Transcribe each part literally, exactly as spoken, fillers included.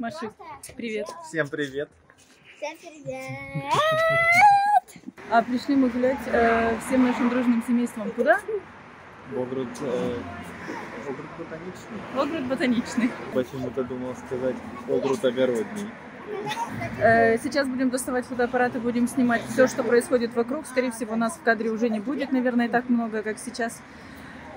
Маша, привет. Всем привет. Всем привет. А пришли мы гулять э, всем нашим дружным семейством. Куда? В Огрод, э, Огрод Ботаничный. Огрод Ботаничный. Почему-то думал сказать Огрод Огородный. Сейчас будем доставать фотоаппарат и будем снимать все, что происходит вокруг. Скорее всего, нас в кадре уже не будет, наверное, так много, как сейчас.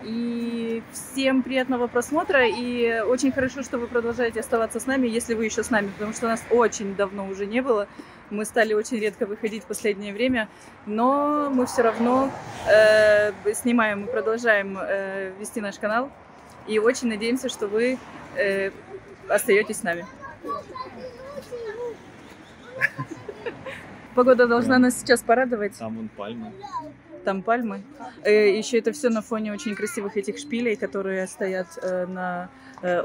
И всем приятного просмотра. И очень хорошо, что вы продолжаете оставаться с нами, если вы еще с нами, потому что нас очень давно уже не было. Мы стали очень редко выходить в последнее время, но мы все равно э, снимаем и продолжаем э, вести наш канал. И очень надеемся, что вы э, остаетесь с нами. Погода должна нас сейчас порадовать. Там вон пальмы. Там пальмы. Еще это все на фоне очень красивых этих шпилей, которые стоят на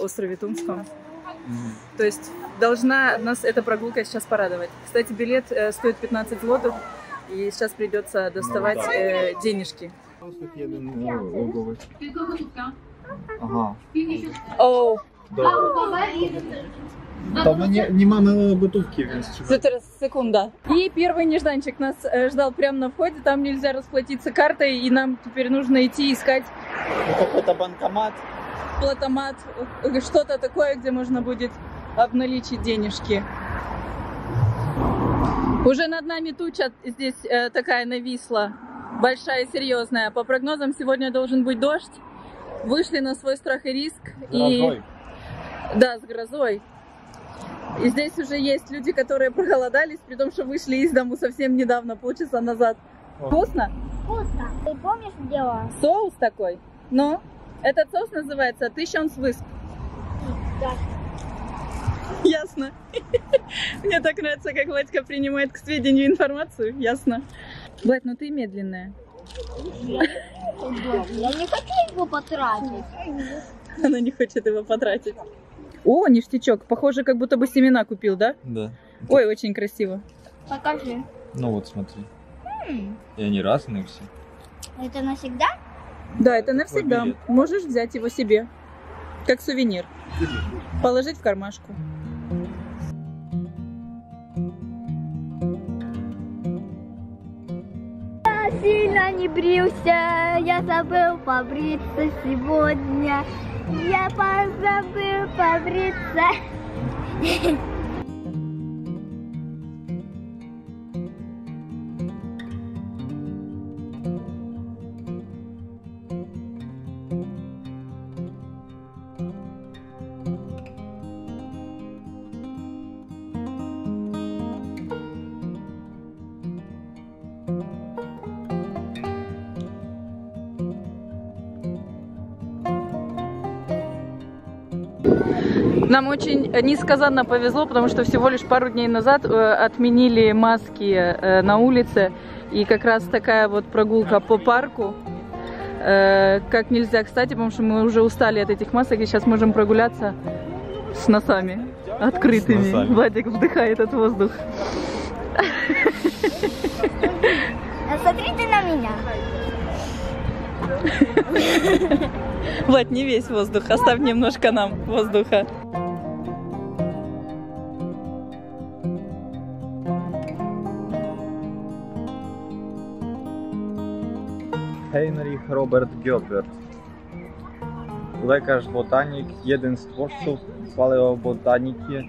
острове Тумском. Mm-hmm. То есть должна нас эта прогулка сейчас порадовать. Кстати, билет стоит пятнадцать злотых, и сейчас придется доставать mm-hmm. э, денежки. Ага. Оу. Там они, не мамы бутылки вместе. Секунда. И первый нежданчик нас ждал прямо на входе. Там нельзя расплатиться картой, и нам теперь нужно идти искать какой-то банкомат, платомат, что-то такое, где можно будет обналичить денежки. Уже над нами туча здесь такая нависла, большая, серьезная. По прогнозам сегодня должен быть дождь. Вышли на свой страх и риск. Грозой. И... Да, с грозой. И здесь уже есть люди, которые проголодались, при том, что вышли из дому совсем недавно, полчаса назад. Вкусно? Вкусно. Ты помнишь, дело? Соус такой? Ну, этот соус называется «Тысячонс высп». Да. Ясно. Мне так нравится, как Владька принимает к сведению информацию. Ясно. Влад, ну ты медленная. Я не хочу его потратить. Она не хочет его потратить. О, ништячок. Похоже, как будто бы семена купил, да? Да. Ой, очень красиво. Покажи. Ну вот, смотри. М-м. И они разные все. Это навсегда? Да, это навсегда. Можешь взять его себе, как сувенир. Положить в кармашку. Я сильно не брился, я забыл побриться сегодня. Я позабыл побриться. Нам очень несказанно повезло, потому что всего лишь пару дней назад отменили маски на улице. И как раз такая вот прогулка по парку, как нельзя кстати, потому что мы уже устали от этих масок. И сейчас можем прогуляться с носами открытыми. С носами. Владик вдыхает этот воздух. Смотрите на меня. Влад, не весь воздух, оставь немножко нам воздуха. Генрих Роберт Göbbert, lekarz-botanik, jeden z twórców paleobotaniki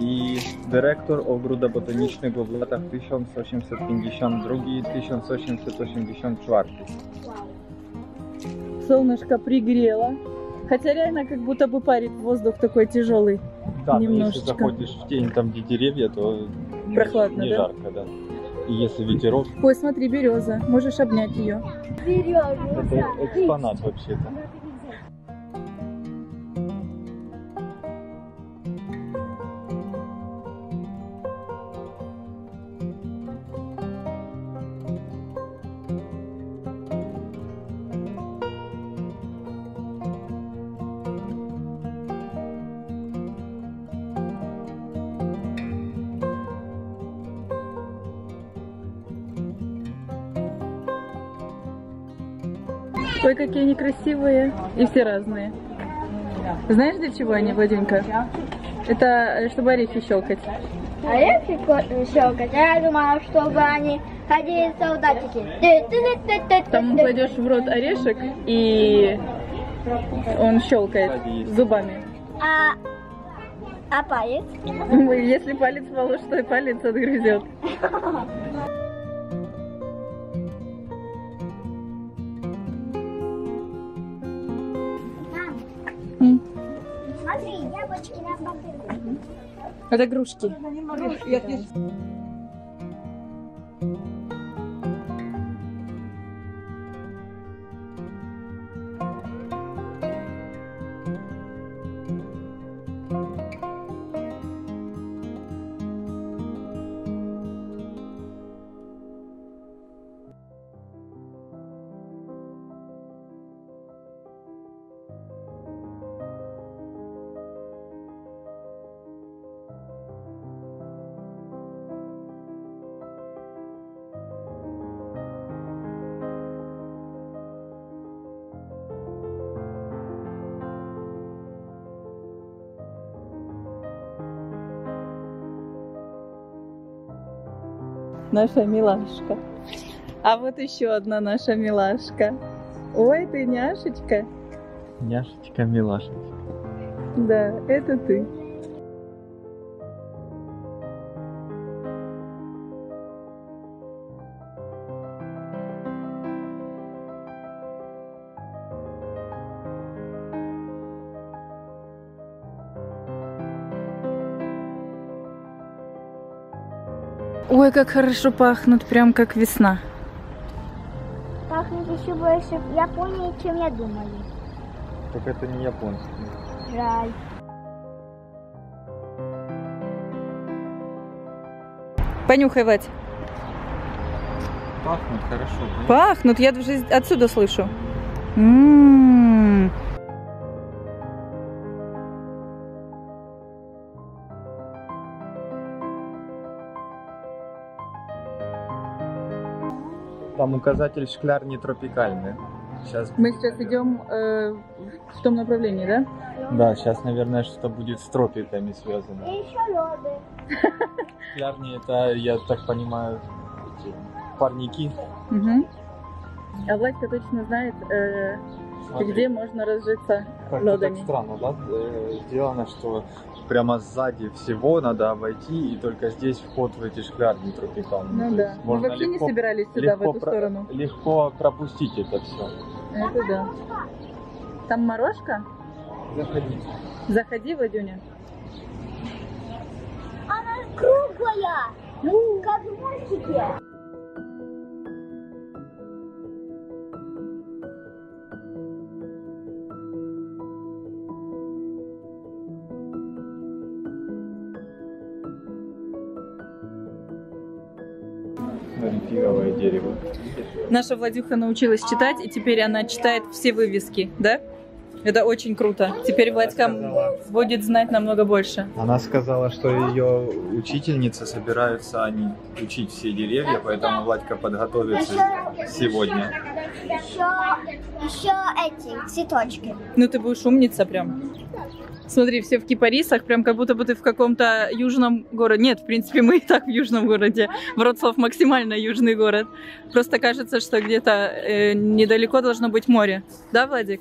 i dyrektor ogróda botanicznego w latach тысяча восемьсот пятьдесят два — тысяча восемьсот восемьдесят четыре. Солнышко пригрело, хотя реально как будто бы парит воздух такой тяжелый. Да, немножечко. Если заходишь в тень, там где деревья, то прохладно, не, не да? жарко, да. И если ветерок... Ой, смотри, береза, можешь обнять ее. Береза. Это экспонат вообще-то. Ой, какие они красивые. И все разные. Знаешь, для чего они, Владенька? Это чтобы орехи щелкать. Орехи щелкать? Я думала, чтобы они ходили солдатики. Там кладешь в рот орешек, и он щелкает зубами. А, а палец? Если палец положишь, то и палец отгрызет. Смотри, яблочки на бабы. Это грушки. Грушки. Наша милашка. А вот еще одна наша милашка. Ой, ты няшечка. Няшечка, милашечка. Да, это ты. Ой, как хорошо пахнут, прям как весна. Пахнет еще больше Японии, чем я думала. Так это не японский. Жаль. Понюхай, Вадь. Пахнут хорошо. Понюхай. Пахнут, я даже отсюда слышу. М-м-м. Там указатель шклярни тропикальный. Сейчас... Мы сейчас идем э, в том направлении, да? Да, сейчас, наверное, что-то будет с тропиками связано. И еще лёды. Шклярни — это, я так понимаю, парники. Угу. А Владька точно знает, э, где можно разжиться лёдами. Так странно, да? Сделано, что прямо сзади всего надо обойти, и только здесь вход в эти шклярни тропикальные. Ну да. Мы вообще легко, не собирались сюда, в эту про, сторону. Легко пропустить это все. Это да. Там морожка? Заходи. Заходи, Владюня. Она круглая, ну, как в мультике. Дерево. Наша Владюха научилась читать, и теперь она читает все вывески, да? Это очень круто. Теперь Владька будет знать намного больше. Она сказала, что ее учительницы собираются они учить все деревья, поэтому Владька подготовится еще, сегодня. Еще, еще эти цветочки. Ну ты будешь умница прям. Смотри, все в кипарисах, прям как будто бы ты в каком-то южном городе. Нет, в принципе, мы и так в южном городе. Вроцлав максимально южный город. Просто кажется, что где-то э, недалеко должно быть море. Да, Владик?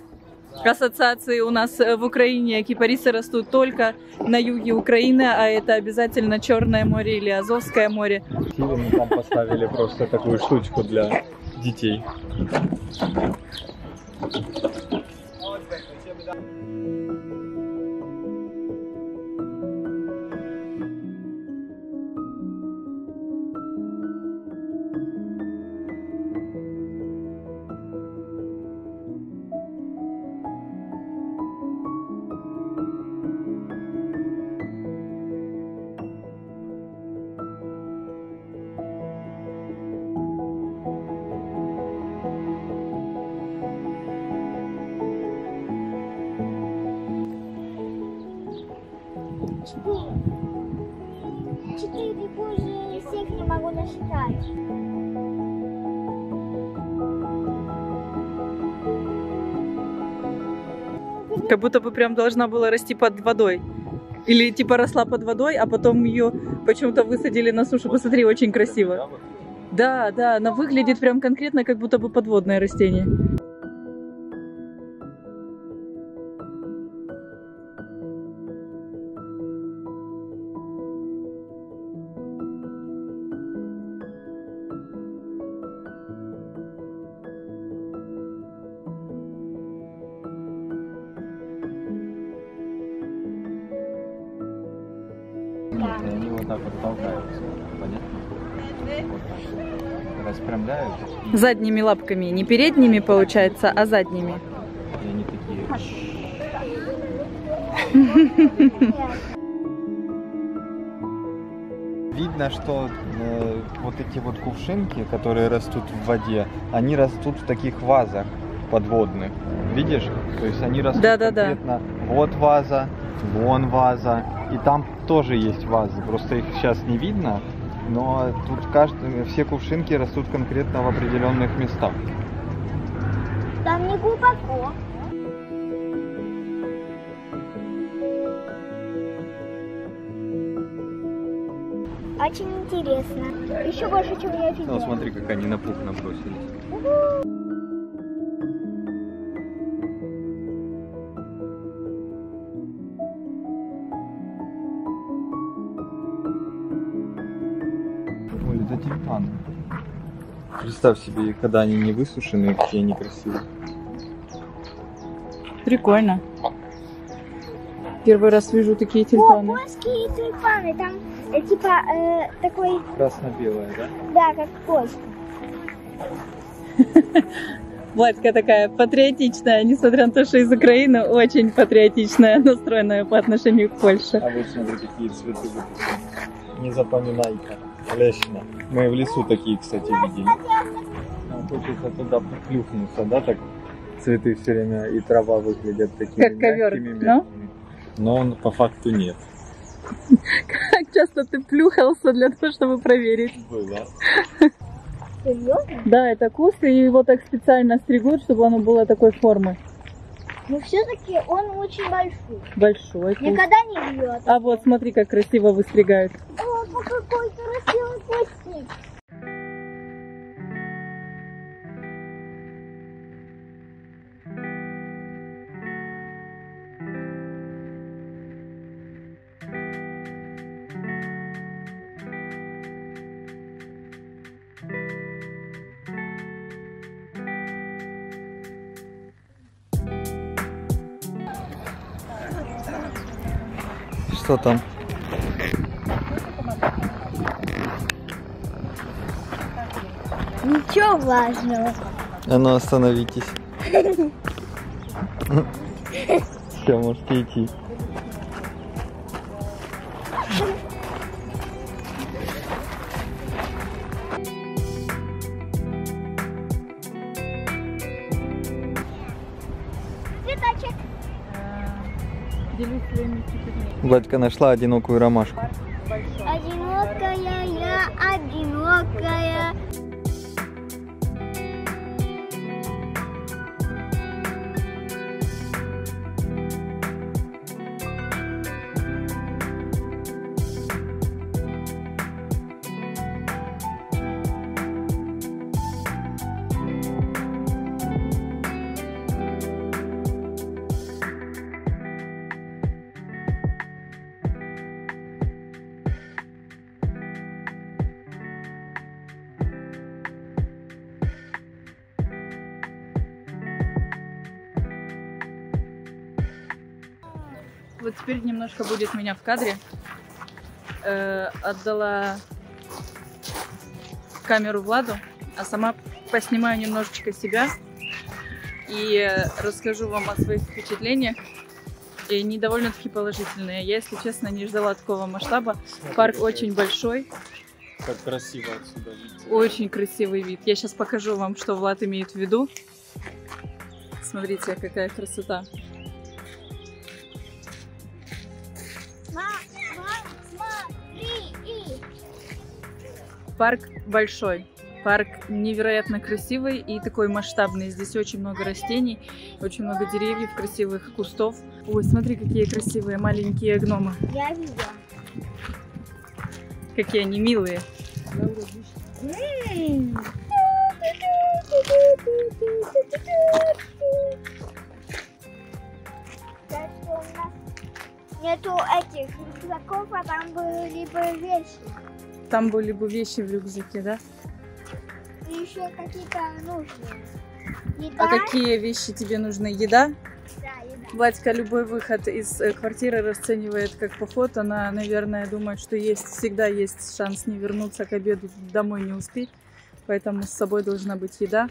Ассоциации у нас в Украине кипарисы растут только на юге Украины, а это обязательно Черное море или Азовское море. Мы там поставили просто такую штучку для детей. Четыре позже всех не могу насчитать. Как будто бы прям должна была расти под водой. Или типа росла под водой, а потом ее почему-то высадили на сушу. Посмотри, очень красиво. Да, да, она выглядит прям конкретно, как будто бы подводное растение. И они вот так вот толкаются, понятно? Вот так. Распрямляют. Задними лапками, не передними получается, а задними. И они такие... Видно, что э, вот эти вот кувшинки, которые растут в воде, они растут в таких вазах подводных. Видишь? То есть они растут да, да, конкретно. Да. Вот ваза, вон ваза. И там тоже есть вазы, просто их сейчас не видно, но тут каждый, все кувшинки растут конкретно в определенных местах. Там не глубоко. Очень интересно. Еще больше, чем я видела. Ну, смотри, как они на пух набросились. Представь себе, когда они не высушены, какие они красивые. Прикольно. Первый раз вижу такие тюльпаны. О, польские тюльпаны, там э, типа э, такой... Красно-белая, да? Да, как польская. Владька такая патриотичная, несмотря на то, что из Украины, очень патриотичная, настроенная по отношению к Польше. А вот смотри, какие цветы. Не запоминай-ка. Лещина. Мы в лесу такие, кстати, видели. Хочется туда приклюхнуться, да, так цветы все время и трава выглядят такими как ковер, мягкими, но? но он по факту нет. Как часто ты плюхался для того, чтобы проверить? Было. Серьезно? Да, это куст, и его так специально стригут, чтобы оно было такой формы. Но все-таки он очень большой. Большой. Никогда не бьет. А вот смотри, как красиво выстригают. О, какой красивый кустик. Что там? Ничего важного. А ну остановитесь. Все, можете идти. Цветочек. Делюсь своими цветами. Владька нашла одинокую ромашку. Одинокая я, одинокая. Вот теперь немножко будет меня в кадре. Э, отдала камеру Владу, а сама поснимаю немножечко себя и расскажу вам о своих впечатлениях. И они довольно-таки положительные. Я, если честно, не ждала такого масштаба. Смотри, парк очень большой. Как красиво отсюда видно. Очень красивый вид. Я сейчас покажу вам, что Влад имеет в виду. Смотрите, какая красота. Парк большой, Парк невероятно красивый и такой масштабный. Здесь очень много растений, очень много деревьев, красивых кустов. Ой, смотри, какие красивые маленькие гномы. Я видела. Какие они милые. Нету этих рюкзаков, а там были бы вещи. Там были бы вещи в рюкзаке, да? И еще какие-то нужные. Еда. А какие вещи тебе нужны? Еда? Да, еда. Владька любой выход из квартиры расценивает как поход. Она, наверное, думает, что есть, всегда есть шанс не вернуться к обеду, домой не успеть. Поэтому с собой должна быть еда.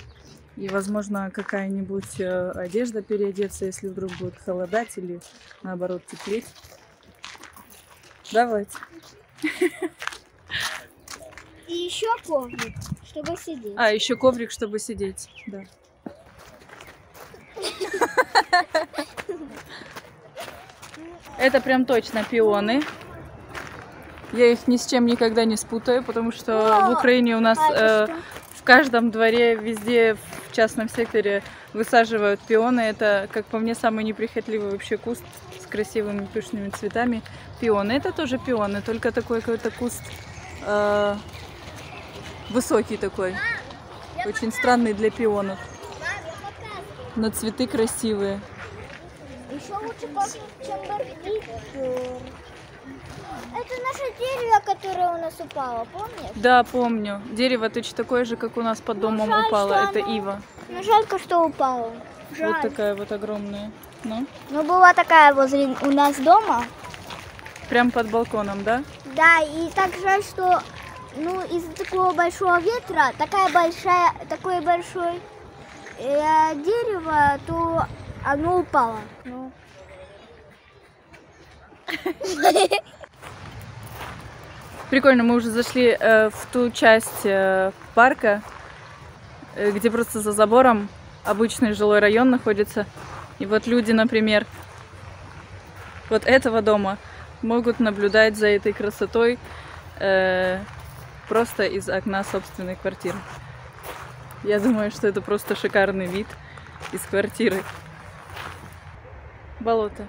И, возможно, какая-нибудь одежда переодеться, если вдруг будет холодать или, наоборот, теплеть. Давайте. И еще коврик, чтобы сидеть. А, еще коврик, чтобы сидеть, да. Это прям точно пионы. Я их ни с чем никогда не спутаю, потому что в Украине у нас... В каждом дворе, везде, в частном секторе высаживают пионы. Это, как по мне, самый неприхотливый вообще куст с красивыми пышными цветами. Пионы. Это тоже пионы, только такой какой-то куст э, высокий такой. Очень странный для пионов. Но цветы красивые. Еще лучше, чем барбитюр. Это наше дерево, которое у нас упало, помнишь? Да, помню. Дерево точно такое же, как у нас под домом ну, жаль, упало. Это оно... ива. Ну, жалко, что упало. Жаль. Вот такая вот огромная. Ну? ну, была такая возле у нас дома. Прям под балконом, да? Да, и так жаль, что ну, из-за такого большого ветра, такая большая, такое большое э, дерево, то оно упало. Ну. Прикольно, мы уже зашли э, в ту часть э, парка, э, где просто за забором обычный жилой район находится. И вот люди, например, вот этого дома могут наблюдать за этой красотой э, просто из окна собственной квартиры. Я думаю, что это просто шикарный вид из квартиры. Болото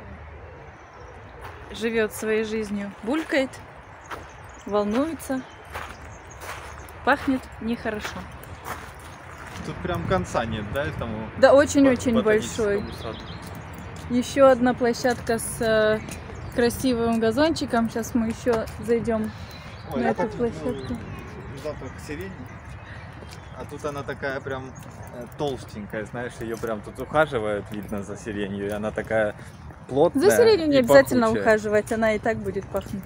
живет своей жизнью, булькает, волнуется, пахнет нехорошо. Тут прям конца нет, да, этому? Да, очень-очень большой. Саду. Еще одна площадка с красивым газончиком. Сейчас мы еще зайдем Ой, на эту площадку. Запах сирени. А тут она такая прям толстенькая, знаешь, ее прям тут ухаживают, видно, за сиренью. И она такая плотная. За сиренью не обязательно пахучая. Ухаживать, она и так будет пахнуть.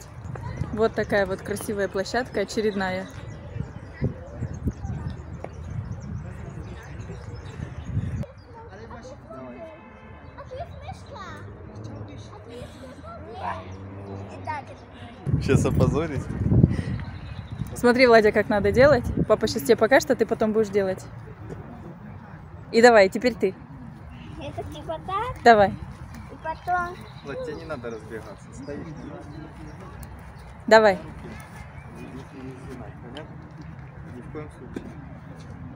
Вот такая вот красивая площадка, очередная. Сейчас опозорить. Смотри, Владя, как надо делать. Папа сейчас тебе покажет, что ты потом будешь делать. И давай, теперь ты. Это типа так? Давай. И потом... Влад, тебе не надо разбегаться. Стоишь. Давай. Ни в коем случае.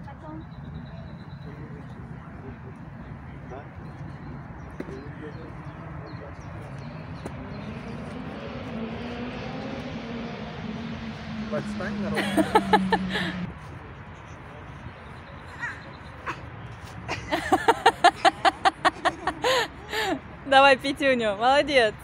Потом. Подстань, народ. Давай, Петюню, молодец.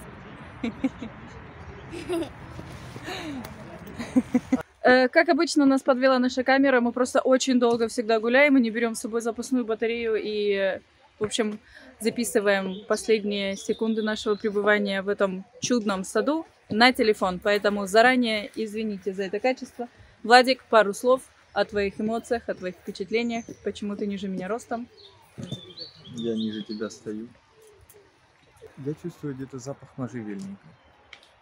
Как обычно, нас подвела наша камера, мы просто очень долго всегда гуляем и не берем с собой запасную батарею и, в общем, записываем последние секунды нашего пребывания в этом чудном саду на телефон, поэтому заранее извините за это качество. Владик, пару слов о твоих эмоциях, о твоих впечатлениях, почему ты ниже меня ростом? Я ниже тебя стою. Я чувствую где-то запах можжевельника.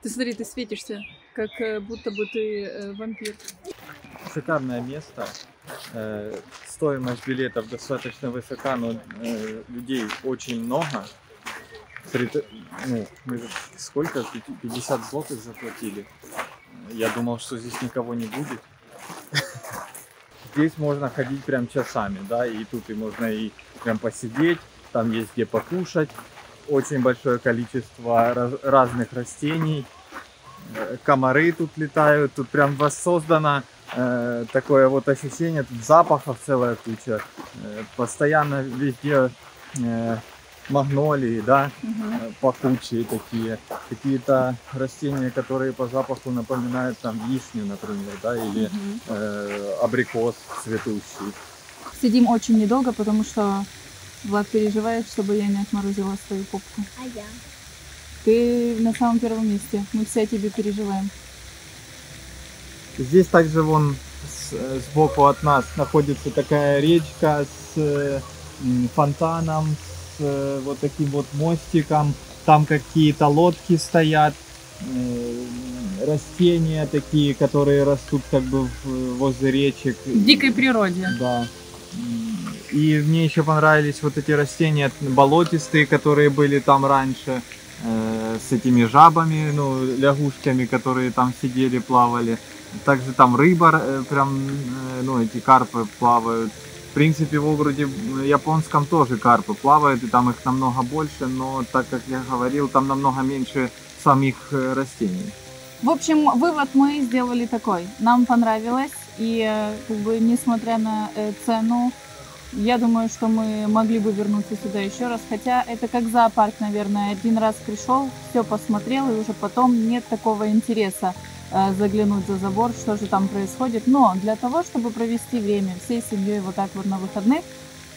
Ты смотри, ты светишься, как будто бы ты э, вампир. Шикарное место. Э, стоимость билетов достаточно высока, но э, людей очень много. При, ну, мы сколько? пятьдесят злотых заплатили. Я думал, что здесь никого не будет. здесь можно ходить прям часами, да, и тут и можно и прям посидеть, там есть где покушать, очень большое количество раз, разных растений, комары тут летают, тут прям воссоздано э, такое вот ощущение, тут запахов целая куча, э, постоянно везде э, магнолии, да, угу. Пахучие такие, какие-то растения, которые по запаху напоминают там вишню, например, да, или угу. э, абрикос цветущий. Сидим очень недолго, потому что Влад переживает, чтобы я не отморозила свою попку. А я? Ты на самом первом месте, мы все тебе переживаем. Здесь также вон сбоку от нас находится такая речка с фонтаном, с вот таким вот мостиком. Там какие-то лодки стоят, растения такие, которые растут как бы возле речек. В дикой природе. Да. И мне еще понравились вот эти растения болотистые, которые были там раньше, э, с этими жабами, ну, лягушками, которые там сидели, плавали. Также там рыба, э, прям, э, ну, эти карпы плавают. В принципе, в Огроде японском тоже карпы плавают, и там их намного больше, но, так как я говорил, там намного меньше самих растений. В общем, вывод мы сделали такой. Нам понравилось, и, как бы, несмотря на э, цену, я думаю, что мы могли бы вернуться сюда еще раз, хотя это как зоопарк, наверное, один раз пришел, все посмотрел, и уже потом нет такого интереса заглянуть за забор, что же там происходит. Но для того, чтобы провести время всей семьей вот так вот на выходных,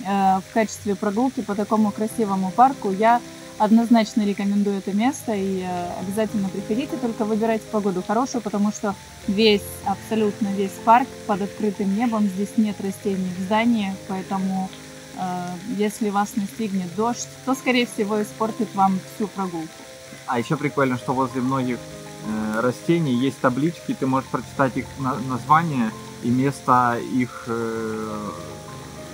в качестве прогулки по такому красивому парку, я однозначно рекомендую это место, и обязательно приходите, только выбирайте погоду хорошую, потому что весь, абсолютно весь парк под открытым небом, здесь нет растений в здании, поэтому э, если вас настигнет дождь, то, скорее всего, испортит вам всю прогулку. А еще прикольно, что возле многих э, растений есть таблички, ты можешь прочитать их на название и место их, э,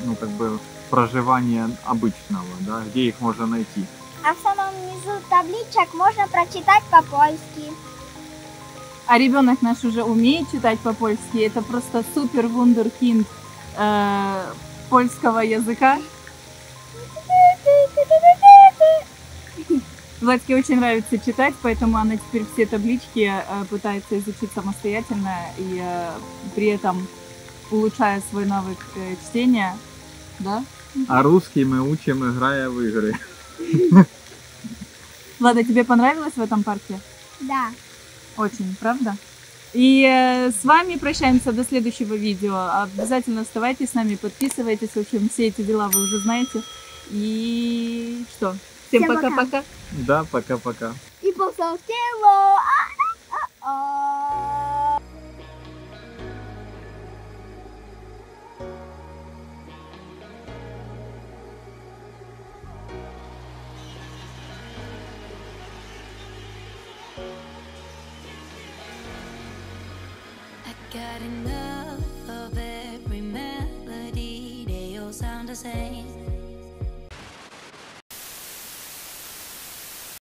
ну, как бы, проживания обычного, да, где их можно найти. А в самом низу табличек можно прочитать по-польски. А ребенок наш уже умеет читать по-польски. Это просто супер вундеркинд э, польского языка. Владке очень нравится читать, поэтому она теперь все таблички э, пытается изучить самостоятельно и э, при этом улучшая свой навык э, чтения. Да? А русский мы учим, играя в игры. Влада, тебе понравилось в этом парке? Да. Очень, правда? И э, с вами прощаемся до следующего видео. Обязательно оставайтесь с нами, подписывайтесь. В общем, все эти дела вы уже знаете. И что? Всем пока-пока. Да, пока-пока. И повторила. Got enough.